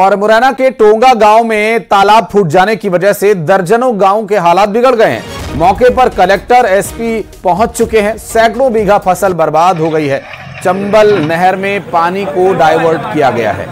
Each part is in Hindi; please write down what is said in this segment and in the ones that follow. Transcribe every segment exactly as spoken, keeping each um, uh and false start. और मुरैना के टोंगा गांव में तालाब फूट जाने की वजह से दर्जनों गांव के हालात बिगड़ गए हैं। मौके पर कलेक्टर एसपी पहुंच चुके हैं। सैकड़ों बीघा फसल बर्बाद हो गई है। चंबल नहर में पानी को डाइवर्ट किया गया है।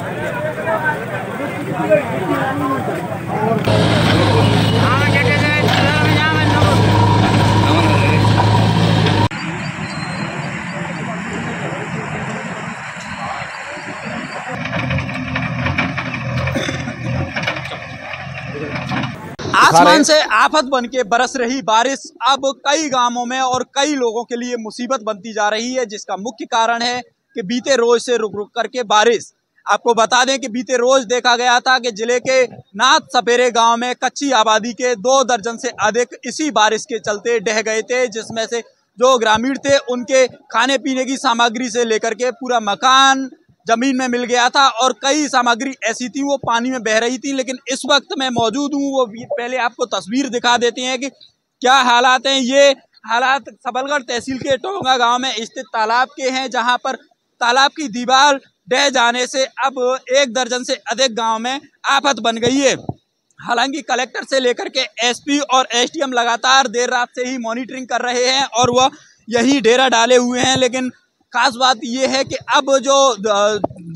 आसमान से आफत बनके बरस रही बारिश अब कई गांवों में और कई लोगों के लिए मुसीबत बनती जा रही है, जिसका मुख्य कारण है कि बीते रोज से रुक रुक करके बारिश। आपको बता दें कि बीते रोज देखा गया था कि जिले के नाथ सपेरे गांव में कच्ची आबादी के दो दर्जन से अधिक इसी बारिश के चलते ढह गए थे, जिसमें से जो ग्रामीण थे उनके खाने पीने की सामग्री से लेकर के पूरा मकान जमीन में मिल गया था और कई सामग्री ऐसी थी वो पानी में बह रही थी। लेकिन इस वक्त मैं मौजूद हूँ, वो पहले आपको तस्वीर दिखा देते हैं कि क्या हालात हैं। ये हालात सबलगढ़ तहसील के टोंगा गांव में स्थित तालाब के हैं, जहां पर तालाब की दीवार ढह जाने से अब एक दर्जन से अधिक गांव में आफत बन गई है। हालांकि कलेक्टर से लेकर के एसपी और एसडीएम लगातार देर रात से ही मॉनिटरिंग कर रहे हैं और वह यही डेरा डाले हुए हैं। लेकिन खास बात यह है कि अब जो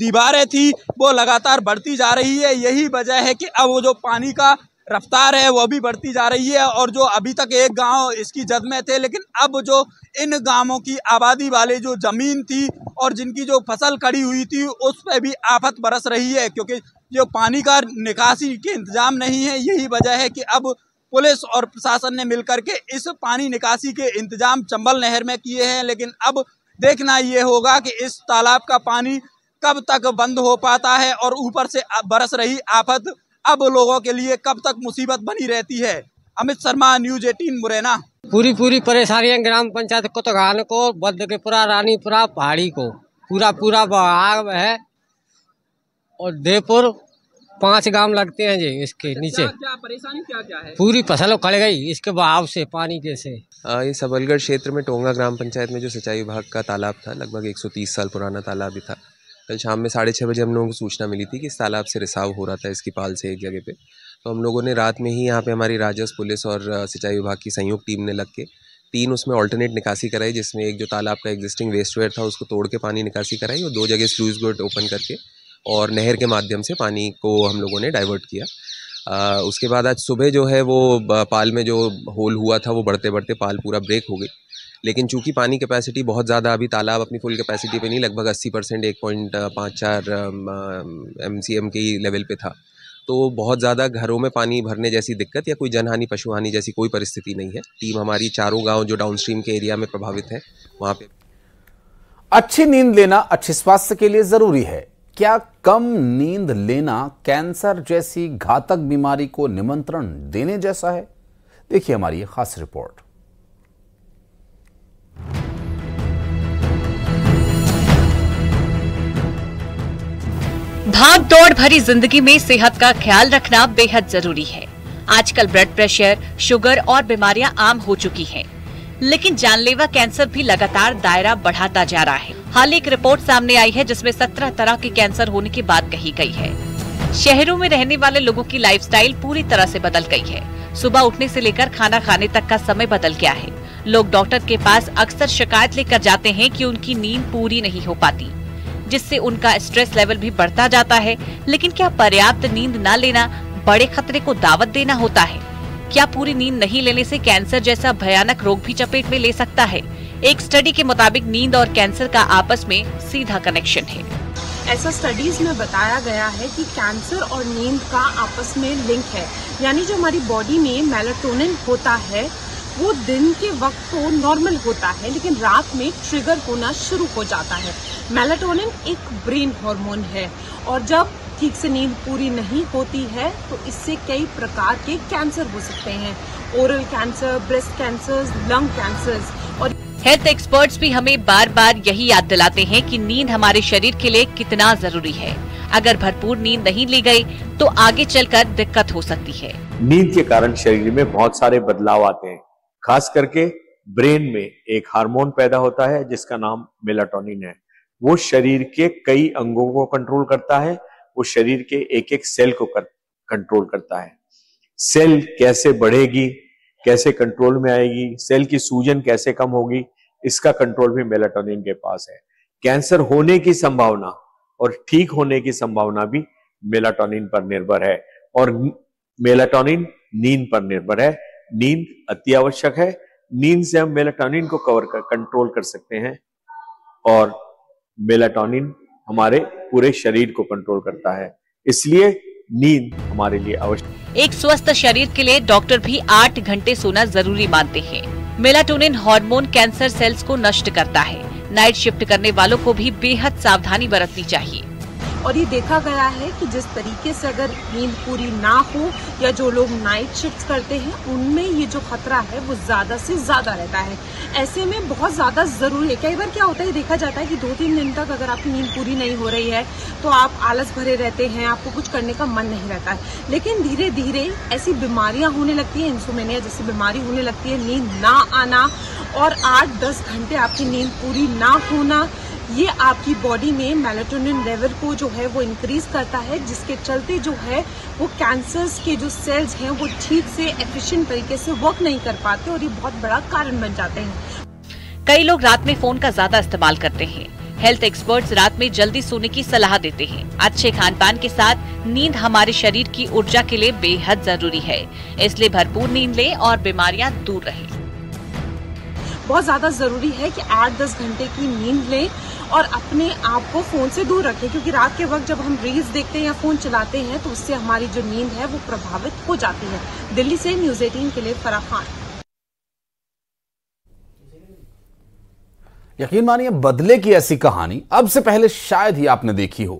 दीवारें थी वो लगातार बढ़ती जा रही है। यही वजह है कि अब वो जो पानी का रफ्तार है वो भी बढ़ती जा रही है और जो अभी तक एक गांव इसकी जद में थे, लेकिन अब जो इन गांवों की आबादी वाले जो ज़मीन थी और जिनकी जो फसल खड़ी हुई थी उस पर भी आफत बरस रही है, क्योंकि जो पानी का निकासी के इंतज़ाम नहीं है। यही वजह है कि अब पुलिस और प्रशासन ने मिलकर के इस पानी निकासी के इंतज़ाम चंबल नहर में किए हैं। लेकिन अब देखना ये होगा कि इस तालाब का पानी कब तक बंद हो पाता है और ऊपर से बरस रही आफत अब लोगों के लिए कब तक मुसीबत बनी रहती है। Amit Sharma, News eighteen, Morena. पूरी पूरी परेशानियां ग्राम पंचायत कोतगान को, बद के पूरा, रानीपुरा, पहाड़ी को पूरा पूरा भाग है और देपुर पांच गांव लगते हैं जी इसके नीचे। क्या, क्या परेशानी क्या क्या है? पूरी फसल खड़ गई इसके बहाव से, पानी के से। आ, ये सबलगढ़ क्षेत्र में टोंगा ग्राम पंचायत में जो सिंचाई विभाग का तालाब था, लगभग एक सौ तीस साल पुराना तालाब ही था। कल शाम में साढ़े छः बजे हम लोगों को सूचना मिली थी कि इस तालाब से रिसाव हो रहा था इसकी पाल से एक जगह पे। तो हम लोगों ने रात में ही यहाँ पे हमारी राजस्व, पुलिस और सिंचाई विभाग की संयुक्त टीम ने लग के तीन उसमें ऑल्टरनेट निकासी कराई, जिसमें एक जो तालाब का एग्जिस्टिंग वेस्टवेयर था उसको तोड़ के पानी निकासी कराई और दो जगह स्लूज गेट ओपन करके और नहर के माध्यम से पानी को हम लोगों ने डाइवर्ट किया। आ, उसके बाद आज सुबह जो है वो पाल में जो होल हुआ था वो बढ़ते बढ़ते पाल पूरा ब्रेक हो गई। लेकिन चूंकि पानी कैपेसिटी बहुत ज़्यादा, अभी तालाब अपनी फुल कैपेसिटी पे नहीं, लगभग अस्सी परसेंट, एक पॉइंट पाँच चार एम सी एम के लेवल पे था, तो बहुत ज़्यादा घरों में पानी भरने जैसी दिक्कत या कोई जनहानि, पशु हानि जैसी कोई परिस्थिति नहीं है। टीम हमारी चारों गाँव जो डाउन स्ट्रीम के एरिया में प्रभावित है वहाँ पर। अच्छी नींद लेना अच्छे स्वास्थ्य के लिए ज़रूरी है। क्या कम नींद लेना कैंसर जैसी घातक बीमारी को निमंत्रण देने जैसा है? देखिए हमारी ये खास रिपोर्ट। भाग दौड़ भरी जिंदगी में सेहत का ख्याल रखना बेहद जरूरी है। आजकल ब्लड प्रेशर, शुगर और बीमारियां आम हो चुकी हैं, लेकिन जानलेवा कैंसर भी लगातार दायरा बढ़ाता जा रहा है। हाल एक रिपोर्ट सामने आई है जिसमें सत्रह तरह के कैंसर होने की बात कही गई है। शहरों में रहने वाले लोगों की लाइफस्टाइल पूरी तरह से बदल गई है। सुबह उठने से लेकर खाना खाने तक का समय बदल गया है। लोग डॉक्टर के पास अक्सर शिकायत लेकर जाते हैं कि उनकी नींद पूरी नहीं हो पाती, जिससे उनका स्ट्रेस लेवल भी बढ़ता जाता है। लेकिन क्या पर्याप्त नींद न लेना बड़े खतरे को दावत देना होता है? क्या पूरी नींद नहीं लेने से कैंसर जैसा भयानक रोग भी चपेट में ले सकता है? एक स्टडी के मुताबिक नींद और कैंसर का आपस में सीधा कनेक्शन है। ऐसा स्टडीज में बताया गया है कि कैंसर और नींद का आपस में लिंक है। यानी जो हमारी बॉडी में मेलाटोनिन होता है वो दिन के वक्त तो नॉर्मल होता है, लेकिन रात में ट्रिगर होना शुरू हो जाता है। मेलाटोनिन एक ब्रेन हार्मोन है और जब ठीक से नींद पूरी नहीं होती है तो इससे कई प्रकार के कैंसर हो सकते हैं। Oral cancer, breast cancer, lung cancer. और हेल्थ एक्सपर्ट्स भी हमें बार बार यही याद दिलाते हैं कि नींद हमारे शरीर के लिए कितना जरूरी है। अगर भरपूर नींद नहीं ली गई तो आगे चलकर दिक्कत हो सकती है। नींद के कारण शरीर में बहुत सारे बदलाव आते हैं। खास करके ब्रेन में एक हार्मोन पैदा होता है जिसका नाम मेलाटोनिन है। वो शरीर के कई अंगों को कंट्रोल करता है वो शरीर के एक एक सेल को कर, कंट्रोल करता है। सेल कैसे बढ़ेगी, कैसे कंट्रोल में आएगी, सेल की सूजन कैसे कम होगी, इसका कंट्रोल भी मेलाटोनिन के पास है। कैंसर होने की संभावना और ठीक होने की संभावना भी मेलाटोनिन पर निर्भर है और मेलाटोनिन नींद पर निर्भर है। नींद अत्यावश्यक है, नींद से हम मेलाटोनिन को कवर कर कंट्रोल कर सकते हैं और मेलाटोनिन हमारे पूरे शरीर को कंट्रोल करता है, इसलिए नींद हमारे लिए आवश्यक। एक स्वस्थ शरीर के लिए डॉक्टर भी आठ घंटे सोना जरूरी मानते हैं। मेलाटोनिन हार्मोन कैंसर सेल्स को नष्ट करता है। नाइट शिफ्ट करने वालों को भी बेहद सावधानी बरतनी चाहिए। और ये देखा गया है कि जिस तरीके से अगर नींद पूरी ना हो या जो लोग नाइट शिफ्ट करते हैं उनमें ये जो खतरा है वो ज़्यादा से ज़्यादा रहता है। ऐसे में बहुत ज़्यादा ज़रूरी है। कई बार क्या होता है, देखा जाता है कि दो तीन दिन तक अगर आपकी नींद पूरी नहीं हो रही है तो आप आलस भरे रहते हैं, आपको कुछ करने का मन नहीं रहता है, लेकिन धीरे धीरे ऐसी बीमारियाँ होने लगती हैं। इंसोमेनिया जैसी बीमारी होने लगती है, नींद ना आना और आठ दस घंटे आपकी नींद पूरी ना होना, ये आपकी बॉडी में मेलाटोनिन लेवल को जो है वो इंक्रीज करता है, जिसके चलते जो है वो कैंसर्स के जो सेल्स हैं वो ठीक से एफिशिएंट तरीके से वर्क नहीं कर पाते और ये बहुत बड़ा कारण बन जाते हैं। कई लोग रात में फोन का ज्यादा इस्तेमाल करते हैं। हेल्थ एक्सपर्ट्स रात में जल्दी सोने की सलाह देते हैं। अच्छे खान पान के साथ नींद हमारे शरीर की ऊर्जा के लिए बेहद जरूरी है, इसलिए भरपूर नींद लें और बीमारियाँ दूर रहें। बहुत ज़्यादा ज़रूरी है कि आठ दस घंटे की नींद लें और अपने आप को फ़ोन से दूर रखें, क्योंकि रात के वक्त जब हम रील्स देखते हैं या फ़ोन चलाते हैं तो उससे हमारी जो नींद है वो प्रभावित हो जाती है। दिल्ली से न्यूज़ अठारह के लिए फराह खान। यकीन मानिए, बदले की ऐसी कहानी अब से पहले शायद ही आपने देखी हो।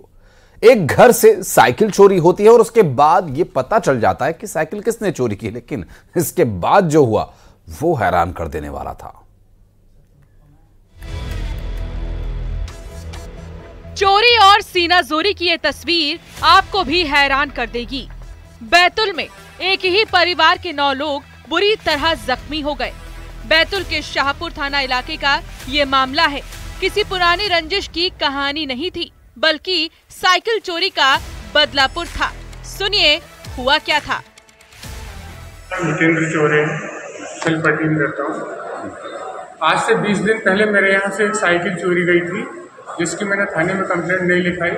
एक घर से साइकिल चोरी होती है और उसके बाद ये पता चल जाता है कि साइकिल किसने चोरी की, लेकिन इसके बाद जो हुआ वो हैरान कर देने वाला था। चोरी और सीनाजोरी की ये तस्वीर आपको भी हैरान कर देगी। बैतूल में एक ही परिवार के नौ लोग बुरी तरह जख्मी हो गए। बैतूल के शाहपुर थाना इलाके का ये मामला है। किसी पुरानी रंजिश की कहानी नहीं थी, बल्कि साइकिल चोरी का बदलापुर था। सुनिए हुआ क्या था। आज से बीस दिन पहले मेरे यहाँ से एक साइकिल चोरी गई थी, जिसकी मैंने थाने में कंप्लेंट नहीं लिखाई।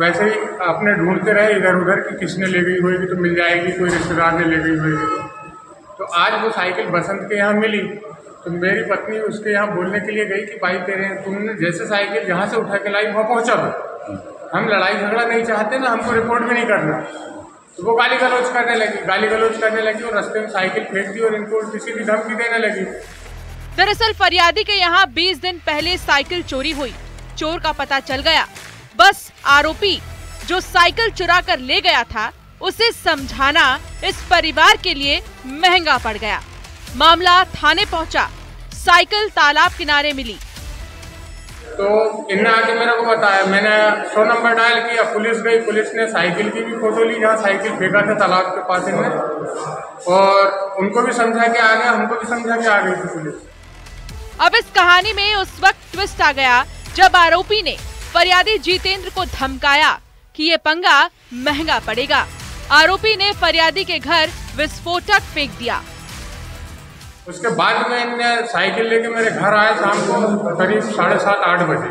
वैसे ही आपने ढूंढते रहे इधर उधर कि किसने ले गई होगी तो मिल जाएगी, कोई रिश्तेदार ने ले गई होगी। तो आज वो साइकिल बसंत के यहाँ मिली तो मेरी पत्नी उसके यहाँ बोलने के लिए गई कि भाई तेरे तुमने जैसे साइकिल जहाँ से उठा के लाई वहाँ पहुँचा दो, हम लड़ाई झगड़ा नहीं चाहते ना, हमको रिपोर्ट भी नहीं करना। तो वो गाली गलौज करने लगी गाली गलौज करने लगी और रास्ते में साइकिल फेंक दी और इनको किसी भी धमकी देने लगी। दरअसल फरियादी के यहाँ बीस दिन पहले साइकिल चोरी हुई। चोर का पता चल गया, बस आरोपी जो साइकिल चुरा कर ले गया था उसे समझाना इस परिवार के लिए महंगा पड़ गया। मामला थाने पहुंचा, साइकिल तालाब किनारे मिली तो इन्हें आके मेरे को बताया। मैंने सौ नंबर डायल किया, पुलिस गई, पुलिस ने साइकिल की भी फोटो ली जहाँ साइकिल फेंका था तालाब के पास इन्हें, और उनको भी समझा के आ गया, हमको भी समझा के आ गई थी पुलिस। अब इस कहानी में उस वक्त ट्विस्ट आ गया जब आरोपी ने फरियादी जितेंद्र को धमकाया कि ये पंगा महंगा पड़ेगा। आरोपी ने फरियादी के घर विस्फोटक फेंक दिया। उसके बाद में इनने साइकिल लेके मेरे घर आए शाम को करीब साढ़े सात आठ बजे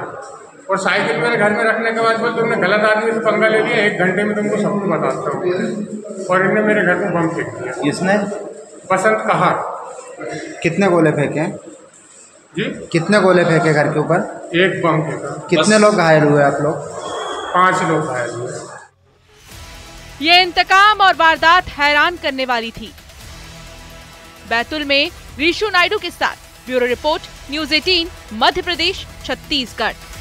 और साइकिल मेरे घर में रखने के बाद बोल तुमने गलत आदमी से पंगा ले लिया, एक घंटे में तुमको सब कुछ बताता हूँ। और इनने मेरे घर में बम फेंक दिया। इसने बसंत कहा। कितने गोले फेंके जी? कितने गोले फेंके घर के ऊपर? एक बम फेंका। कितने लोग घायल हुए? आप लोग पांच लोग घायल हुए। ये इंतकाम और वारदात हैरान करने वाली थी। बैतूल में ऋषु नायडू के साथ ब्यूरो रिपोर्ट न्यूज़ अठारह मध्य प्रदेश छत्तीसगढ़।